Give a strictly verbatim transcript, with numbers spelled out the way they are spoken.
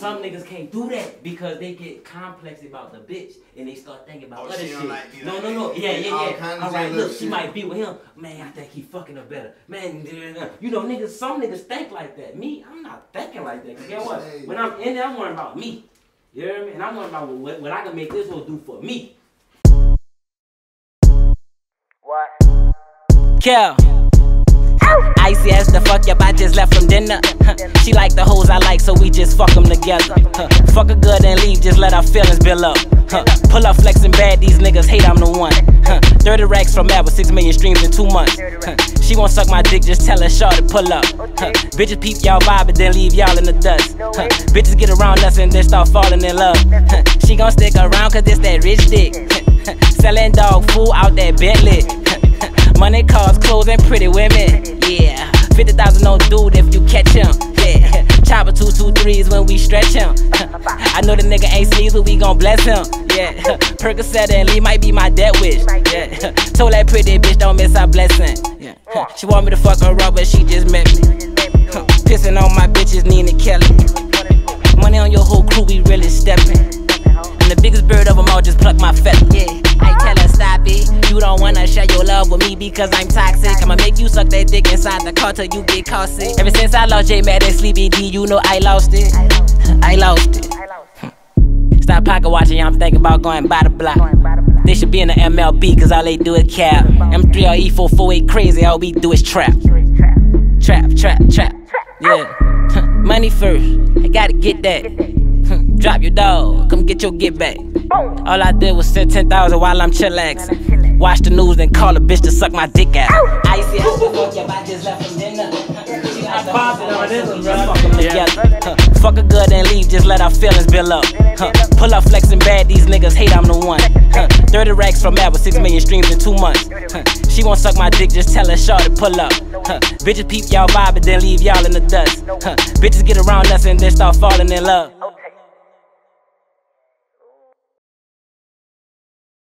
some niggas can't do that because they get complex about the bitch and they start thinking about oh, other shit. Like, you know, no, no, no. Yeah, yeah, yeah. All, all right, look, she shit. might be with him. Man, I think he fucking her better. Man, you know, niggas, some niggas think like that. Me, I'm not thinking like that. Guess what? When I'm in there, I'm worrying about me. You know what I mean? And I'm worrying about what, what I can make this whole do for me. What? Cal. Icy as the fuck, yep, I just left from dinner. Huh. She like the hoes I like, so we just fuck them together. Huh. Fuck her good and leave, just let our feelings build up. Huh. Pull up flexing bad, these niggas hate I'm the one. Huh. thirty racks from Apple, six million streams in two months. Huh. She won't suck my dick, just tell her Shaw to pull up. Huh. Bitches peep y'all vibe and then leave y'all in the dust. Huh. Bitches get around us and then start falling in love. Huh. She gon' stick around cause it's that rich dick. Huh. Selling dog food out that Bentley. Money, cars, clothes, and pretty women. Yeah, fifty thousand on dude if you catch him. Yeah, chopper two two threes when we stretch him. I know the nigga ain't sleaze, but we gon' bless him. Yeah, Percocet and Lee might be my death wish. Yeah, told that pretty bitch don't miss her blessing. Yeah, she want me to fuck her up, but she just met me. Pissing on my bitches, Nina Kelly. Money on your whole crew, we really steppin'. And the biggest bird of them all just pluck my feather. Yeah, I tell her stop it. You don't wanna share your love with me because I'm toxic. I'ma make you suck that dick inside the car till you get caustic. Ever since I lost J-Mad and Sleepy D, you know I lost it. I lost it. I lost it. Stop pocket watching, I'm thinking about going by the block. They should be in the M L B cause all they do is cap. M three R E four forty-eight crazy, all we do is trap. Trap, trap, trap. Yeah. Money first, I gotta get that. Drop your dog, come get your get back. All I did was send ten thousand while I'm chillaxing. Watch the news and call a bitch to suck my dick out. Icy as the fuck, yeah, I just left from dinner. She like the poppin' on this one, bro. Fuck them together. Huh. Fuck her good and leave, just let our feelings build up. Huh. Pull up flexing bad, these niggas hate I'm the one. Huh. thirty racks from Apple, six million streams in two months. Huh. She won't suck my dick, just tell her Shaw to pull up. Huh. Bitches peep y'all vibe and then leave y'all in the dust. Huh. Bitches get around us and then start falling in love.